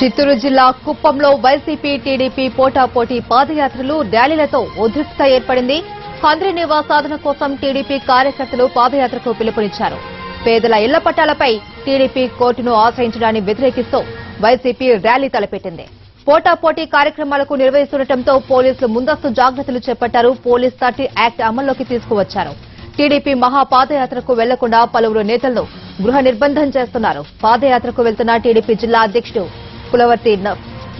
చిత్తూరు జిల్లా కుప్పంలో YCP TDP పోటాపోటీ పాదయాత్రలు ర్యాలీలతో ఉద్రిక్తత ఏర్పడింది. హంద్రి నేవా సాధన కోసం టీడీపీ కార్యకర్తలు పాదయాత్రకు పిలుపునిచ్చారు. పేదల ఇళ్ల పట్టాలపై టీడీపీ కోర్టును ఆశ్రయించడాన్ని వ్యతిరేకిస్తూ వైసీపీ ర్యాలీ తలపెట్టింది. పోటాపోటీ కార్యక్రమాలకు నిర్వహిస్తుండటంతో పోలీసులు ముందస్తు జాగ్రత్తలు చేపట్టారు. పోలీస్ 30 యాక్ట్ అమల్లోకి తీసుకువచ్చారు. టీడీపీ మహాపాదయాత్రకు వెళ్లకుండా పలువురు నేతలను గృహ నిర్బంధం చేస్తున్నారు. పాదయాత్రకు వెళ్తున్న టీడీపీ జిల్లా అధ్యక్షుడు కులవర్తి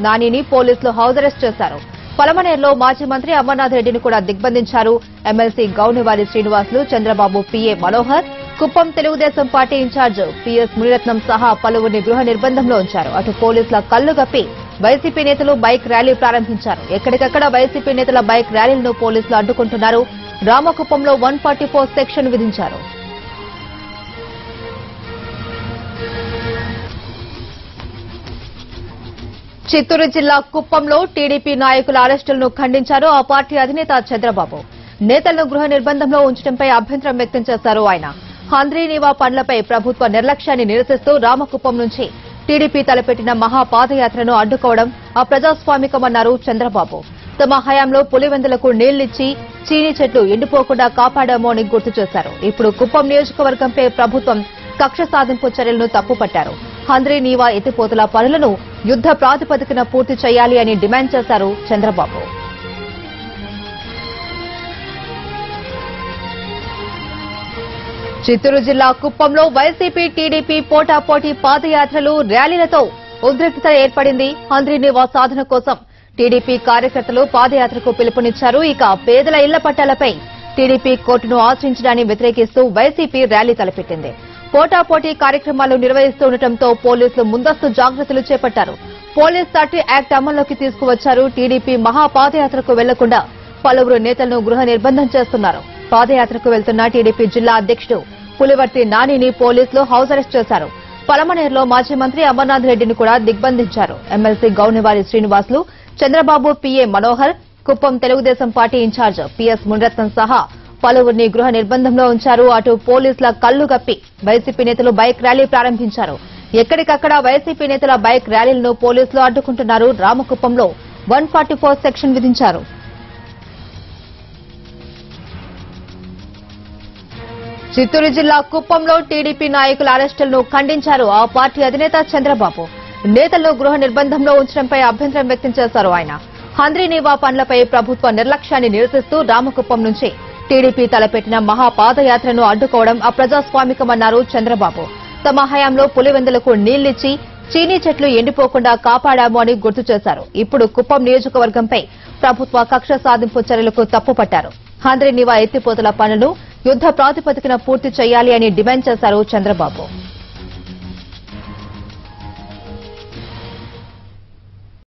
నానిని పోలీసులు హౌస్ అరెస్ట్ చేశారు. పలమనేరులో మాజీ మంత్రి అమర్నాథ్ రెడ్డిని కూడా దిగ్బంధించారు. ఎమ్మెల్సీ గౌని వారి Srinivasulu, Chandrababu, PA Manohar, Kuppam Telugu Desam party incharge PS Muniratnam సహా పలువురిని గృహ నిర్బంధంలో ఉంచారు. అటు పోలీసుల కళ్లు గప్పి వైసీపీ నేతలు బైక్ ర్యాలీ ప్రారంభించారు. ఎక్కడికక్కడ వైసీపీ నేతల బైక్ ర్యాలీలను పోలీసులు అడ్డుకుంటున్నారు. రామకుప్పంలో 144 సెక్షన్ విధించారు. చిత్తూరు జిల్లా కుప్పంలో టీడీపీ నాయకుల అరెస్టులను ఖండించారు ఆ పార్టీ అధినేత చంద్రబాబు. నేతలను గృహ నిర్బంధంలో ఉంచడంపై అభ్యంతరం వ్యక్తం చేశారు ఆయన. హంద్రి నేవా పనులపై ప్రభుత్వ నిర్లక్ష్యాన్ని నిరసిస్తూ రామకుప్పం నుంచి టీడీపీ తలపెట్టిన మహాపాదయాత్రను అడ్డుకోవడం అప్రజాస్వామికమన్నారు చంద్రబాబు. తమ హయాంలో పులివెందులకు నీళ్లిచ్చి చీనీ చెట్లు ఎండిపోకుండా కాపాడామో అని గుర్తు చేశారు. ఇప్పుడు కుప్పం నియోజకవర్గంపై ప్రభుత్వం కక్ష సాధింపు చర్యలను తప్పుపట్టారు. హంద్రి నేవా ఎత్తిపోతల పనులను యుద్ద ప్రాతిపదికన పూర్తి చేయాలి అని డిమాండ్ చేశారు చంద్రబాబు. చిత్తూరు జిల్లా కుప్పంలో వైసీపీ టీడీపీ పోటాపోటీ పాదయాత్రలు ర్యాలీలతో ఉద్రిక్తత ఏర్పడింది. హంద్రి నేవా సాధన కోసం టీడీపీ కార్యకర్తలు పాదయాత్రకు పిలుపునిచ్చారు. ఇక పేదల ఇళ్ల పట్టాలపై టీడీపీ కోర్టును ఆశ్రయించడాన్ని వ్యతిరేకిస్తూ వైసీపీ ర్యాలీ తలపెట్టింది. పోటాపోటీ కార్యక్రమాలు నిర్వహిస్తుండటంతో పోలీసులు ముందస్తు జాగ్రత్తలు చేపట్టారు. పోలీస్ 30 యాక్ట్ అమల్లోకి తీసుకువచ్చారు. టీడీపీ మహాపాదయాత్రకు వెళ్లకుండా పలువురు నేతలను గృహ నిర్బంధం చేస్తున్నారు. పాదయాత్రకు వెళ్తున్న టీడీపీ జిల్లా అధ్యక్షుడు పులివర్తి నానిని పోలీసులు హౌస్ అరెస్ట్ చేశారు. పలమనేరులో మాజీ మంత్రి అమర్నాథ్ రెడ్డిని కూడా దిగ్బంధించారు. ఎమ్మెల్సీ గౌని వారి Srinivasulu, Chandrababu, PA Manohar, Kuppam Telugu Desam party incharge PS Muniratnam సహా పలువురిని గృహ నిర్బంధంలో ఉంచారు. అటు పోలీసుల కళ్లు గప్పి వైసీపీ నేతలు బైక్ ర్యాలీ ప్రారంభించారు. ఎక్కడికక్కడ వైసీపీ నేతల బైక్ ర్యాలీలను పోలీసులు అడ్డుకుంటున్నారు. రామకుప్పంలో 144 సెక్షన్ విధించారు. చిత్తూరు జిల్లా కుప్పంలో టీడీపీ నాయకుల అరెస్టులను ఖండించారు ఆ పార్టీ అధినేత చంద్రబాబు. నేతలను గృహ నిర్బంధంలో ఉంచడంపై అభ్యంతరం వ్యక్తం చేశారు ఆయన. హంద్రి నేవా పనులపై ప్రభుత్వ నిర్లక్ష్యాన్ని నిరసిస్తూ రామకుప్పం నుంచి టీడీపీ తలపెట్టిన మహాపాదయాత్రను అడ్డుకోవడం అప్రజాస్వామికమన్నారు చంద్రబాబు. తమ హయాంలో పులివెందులకు నీళ్లిచ్చి చీనీ చెట్లు ఎండిపోకుండా కాపాడాము అని గుర్తు చేశారు. ఇప్పుడు కుప్పం నియోజకవర్గంపై ప్రభుత్వ కక్ష సాధింపు చర్యలకు తప్పుపట్టారు. హంద్రి నేవా ఎత్తిపోతల పనులు యుద్ద ప్రాతిపదికన పూర్తి చేయాలి అని డిమాండ్ చేశారు చంద్రబాబు.